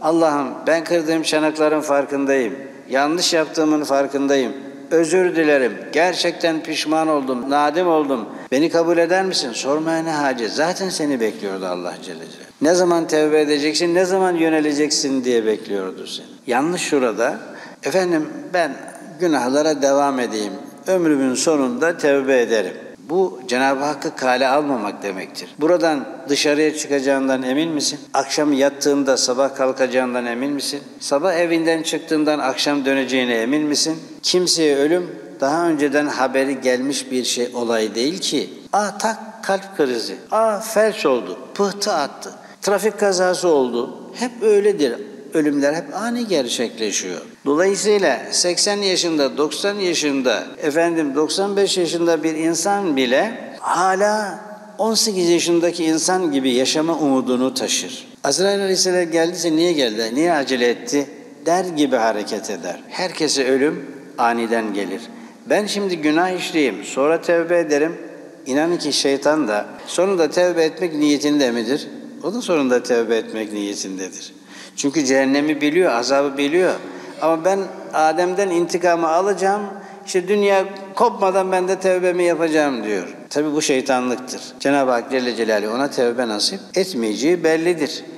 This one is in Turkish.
Allah'ım ben kırdığım çanakların farkındayım. Yanlış yaptığımın farkındayım. Özür dilerim. Gerçekten pişman oldum. Nadim oldum. Beni kabul eder misin? Sormaya ne hacet? Zaten seni bekliyordu Allah Celle Celaluhu. Ne zaman tevbe edeceksin? Ne zaman yöneleceksin diye bekliyordu seni. Yanlış şurada. Efendim ben günahlara devam edeyim. Ömrümün sonunda tevbe ederim. Bu Cenab-ı Hakk'ı kale almamak demektir. Buradan dışarıya çıkacağından emin misin? Akşam yattığında sabah kalkacağından emin misin? Sabah evinden çıktığından akşam döneceğine emin misin? Kimseye ölüm daha önceden haberi gelmiş bir şey olay değil ki. Ah tak kalp krizi, ah felç oldu, pıhtı attı, trafik kazası oldu. Hep öyledir. Ölümler hep ani gerçekleşiyor. Dolayısıyla 80 yaşında, 90 yaşında, 95 yaşında bir insan bile hala 18 yaşındaki insan gibi yaşama umudunu taşır. Azrail Aleyhisselam geldiyse niye geldi, niye acele etti der gibi hareket eder. Herkese ölüm aniden gelir. Ben şimdi günah işleyeyim, sonra tevbe ederim. İnanın ki şeytan da sonunda tevbe etmek niyetinde midir? O da sonunda tevbe etmek niyetindedir. Çünkü cehennemi biliyor, azabı biliyor. Ama ben Adem'den intikamı alacağım, işte dünya kopmadan ben de tevbemi yapacağım diyor. Tabii bu şeytanlıktır. Cenab-ı Hak Celle Celaluhu ona tevbe nasip etmeyeceği bellidir.